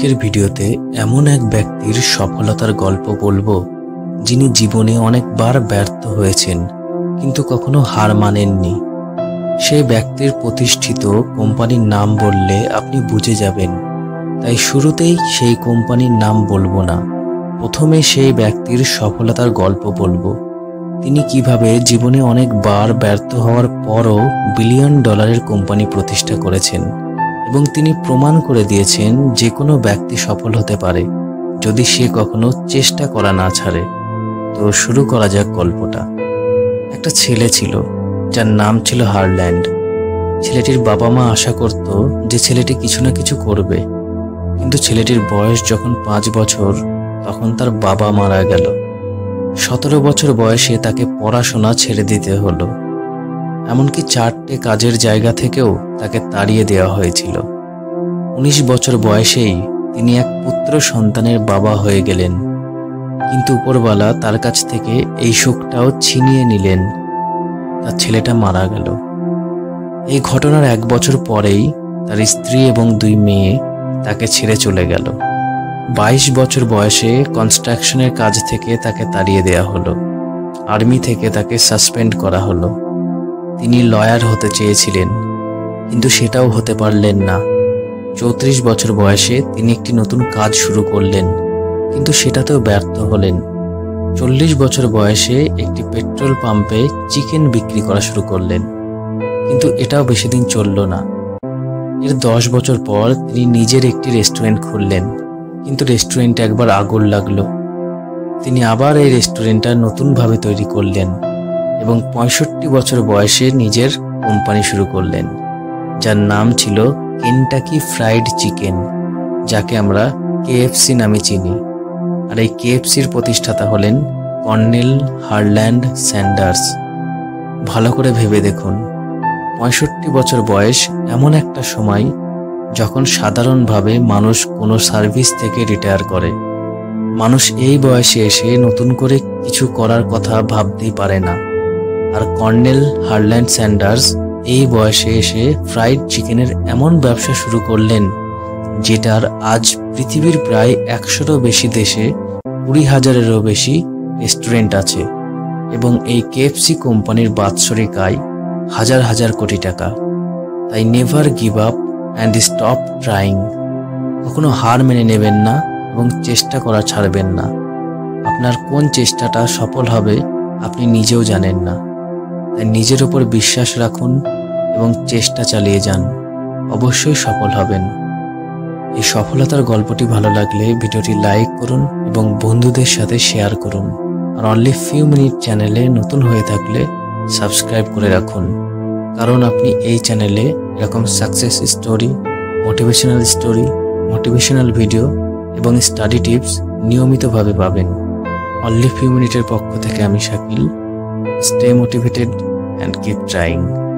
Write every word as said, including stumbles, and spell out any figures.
আজকের ভিডিওতে এমন এক ব্যক্তির সফলতার গল্প বলবো যিনি জীবনে অনেকবার ব্যর্থ হয়েছেন কিন্তু কখনো হার মানেননি। সেই ব্যক্তির প্রতিষ্ঠিত কোম্পানির নাম বললে আপনি বুঝে যাবেন, তাই শুরুতেই সেই কোম্পানির নাম বলবো না। প্রথমে সেই ব্যক্তির সফলতার গল্প বলবো, তিনি কিভাবে জীবনে অনেকবার ব্যর্থ হওয়ার পরও বিলিয়ন ডলারের কোম্পানি প্রতিষ্ঠা করেছেন এবং তিনি প্রমাণ করে দিয়েছেন যে কোনো ব্যক্তি সফল হতে পারে যদি সে কখনো চেষ্টা করা না ছাড়ে। তো শুরু করা যাক গল্পটা। একটা ছেলে ছিল যার নাম ছিল হারল্যান্ড। ছেলেটির বাবা মা আশা করত যে ছেলেটি কিছু না কিছু করবে, কিন্তু ছেলেটির বয়স যখন পাঁচ বছর তখন তার বাবা মারা গেল। সতেরো বছর বয়সে তাকে পড়াশোনা ছেড়ে দিতে হলো, এমনকি চারটে কাজের জায়গা থেকেও তাকে তাড়িয়ে দেওয়া হয়েছিল। উনিশ বছর বয়সেই তিনি এক পুত্র সন্তানের বাবা হয়ে গেলেন, কিন্তু উপরওয়ালা তার কাছ থেকে এই সুখটাও ছিনিয়ে নিলেন। তার ছেলেটা মারা গেল। এই ঘটনার এক বছর পরেই তার স্ত্রী এবং দুই মেয়ে তাকে ছেড়ে চলে গেল। বাইশ বছর বয়সে কনস্ট্রাকশনের কাজ থেকে তাকে তাড়িয়ে দেওয়া হলো, আর্মি থেকে তাকে সাসপেন্ড করা হলো। তিনি লয়ার হতে চেয়েছিলেন কিন্তু সেটাও হতে পারলেন না। চৌত্রিশ বছর বয়সে তিনি একটি নতুন কাজ শুরু করলেন, কিন্তু সেটাতেও ব্যর্থ হলেন। চল্লিশ বছর বয়সে একটি পেট্রোল পাম্পে চিকেন বিক্রি করা শুরু করলেন, কিন্তু এটাও বেশি দিন চলল না। এর দশ বছর পর তিনি নিজের একটি রেস্টুরেন্ট খুললেন, কিন্তু রেস্টুরেন্টে একবার আগুন লাগলো। তিনি আবার এই রেস্টুরেন্টটা নতুনভাবে তৈরি করলেন এবং পঁয়ষট্টি বছর বয়সে নিজের কোম্পানি শুরু করলেন যার নাম ছিল কেনটাকি ফ্রাইড চিকেন, যাকে আমরা কেএফসি নামে চিনি। আর এই কেএফসির প্রতিষ্ঠাতা হলেন কর্নেল হারল্যান্ড স্যান্ডার্স। ভালো করে ভেবে দেখুন, পঁয়ষট্টি বছর বয়স এমন একটা সময় যখন সাধারণভাবে মানুষ কোনো সার্ভিস থেকে রিটায়ার করে। মানুষ এই বয়সে এসে নতুন করে কিছু করার কথা ভাবতেই পারে না, আর কর্নেল হারল্যান্ড স্যান্ডার্স এই বয়সে এসে ফ্রাইড চিকেনের এমন ব্যবসা শুরু করলেন যেটার আজ পৃথিবীর প্রায় একশোরও বেশি দেশে কুড়ি হাজারেরও বেশি রেস্টুরেন্ট আছে এবং এই কেএফসি কোম্পানির বাৎসরিক আয় হাজার হাজার কোটি টাকা। তাই never give up and stop trying, কখনো হার মেনে নেবেন না এবং চেষ্টা করা ছাড়বেন না। আপনার কোন চেষ্টাটা সফল হবে আপনি নিজেও জানেন না, তাই নিজের ওপর বিশ্বাস রাখুন এবং চেষ্টা চালিয়ে যান, অবশ্যই সফল হবেন। এই সফলতার গল্পটি ভালো লাগলে ভিডিওটি লাইক করুন এবং বন্ধুদের সাথে শেয়ার করুন। আর অনলি ফিউ মিনিট চ্যানেলে নতুন হয়ে থাকলে সাবস্ক্রাইব করে রাখুন, কারণ আপনি এই চ্যানেলে এরকম success story, motivational story, motivational video এবং স্টাডি টিপস নিয়মিতভাবে পাবেন। অনলি ফিউ মিনিটের পক্ষ থেকে আমি Shakil. Stay motivated and keep trying.